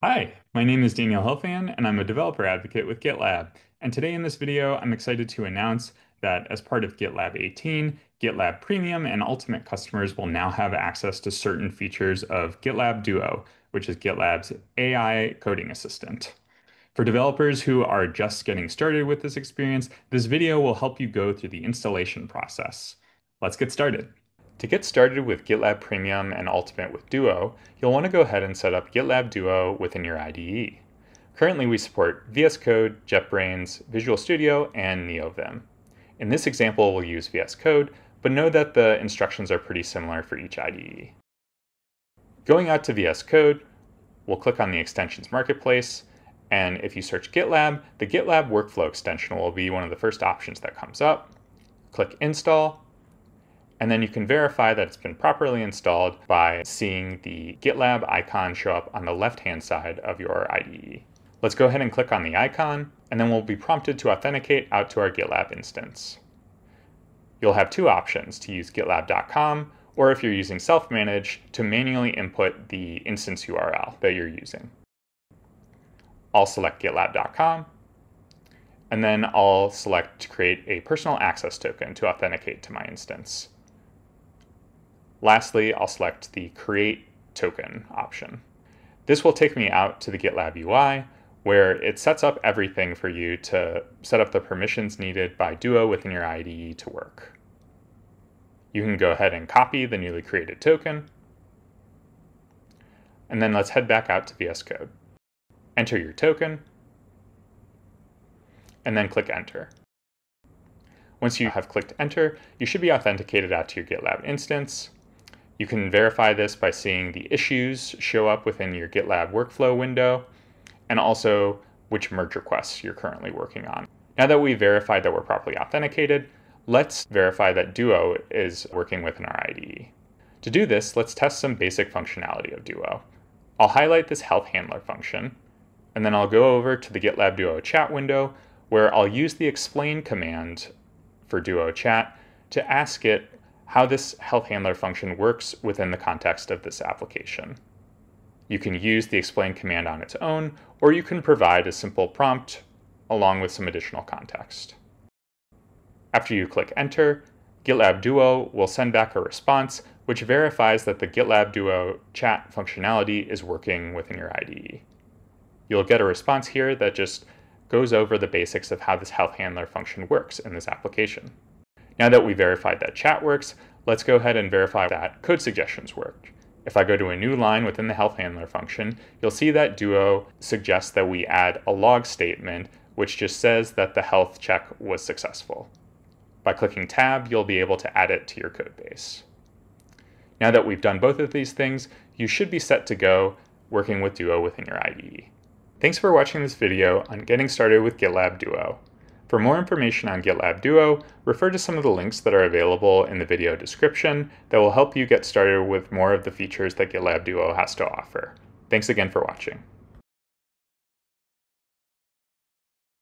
Hi, my name is Daniel Helfan, and I'm a developer advocate with GitLab. And today in this video, I'm excited to announce that as part of GitLab 18, GitLab Premium and Ultimate customers will now have access to certain features of GitLab Duo, which is GitLab's AI coding assistant. For developers who are just getting started with this experience, this video will help you go through the installation process. Let's get started. To get started with GitLab Premium and Ultimate with Duo, you'll want to go ahead and set up GitLab Duo within your IDE. Currently, we support VS Code, JetBrains, Visual Studio, and NeoVim. In this example, we'll use VS Code, but know that the instructions are pretty similar for each IDE. Going out to VS Code, we'll click on the Extensions Marketplace, and if you search GitLab, the GitLab Workflow extension will be one of the first options that comes up. Click Install. And then you can verify that it's been properly installed by seeing the GitLab icon show up on the left-hand side of your IDE. Let's go ahead and click on the icon, and then we'll be prompted to authenticate out to our GitLab instance. You'll have two options, to use gitlab.com, or if you're using self-managed, to manually input the instance URL that you're using. I'll select gitlab.com, and then I'll select to create a personal access token to authenticate to my instance. Lastly, I'll select the Create Token option. This will take me out to the GitLab UI, where it sets up everything for you to set up the permissions needed by Duo within your IDE to work. You can go ahead and copy the newly created token, and then let's head back out to VS Code. Enter your token, and then click Enter. Once you have clicked Enter, you should be authenticated out to your GitLab instance. You can verify this by seeing the issues show up within your GitLab workflow window, and also which merge requests you're currently working on. Now that we've verified that we're properly authenticated, let's verify that Duo is working within our IDE. To do this, let's test some basic functionality of Duo. I'll highlight this help handler function, and then I'll go over to the GitLab Duo chat window, where I'll use the explain command for Duo Chat to ask it how this help handler function works within the context of this application. You can use the explain command on its own, or you can provide a simple prompt along with some additional context. After you click Enter, GitLab Duo will send back a response which verifies that the GitLab Duo Chat functionality is working within your IDE. You'll get a response here that just goes over the basics of how this help handler function works in this application. Now that we verified that chat works, let's go ahead and verify that code suggestions work. If I go to a new line within the help handler function, you'll see that Duo suggests that we add a log statement, which just says that the health check was successful. By clicking Tab, you'll be able to add it to your code base. Now that we've done both of these things, you should be set to go working with Duo within your IDE. Thanks for watching this video on getting started with GitLab Duo. For more information on GitLab Duo, refer to some of the links that are available in the video description that will help you get started with more of the features that GitLab Duo has to offer. Thanks again for watching.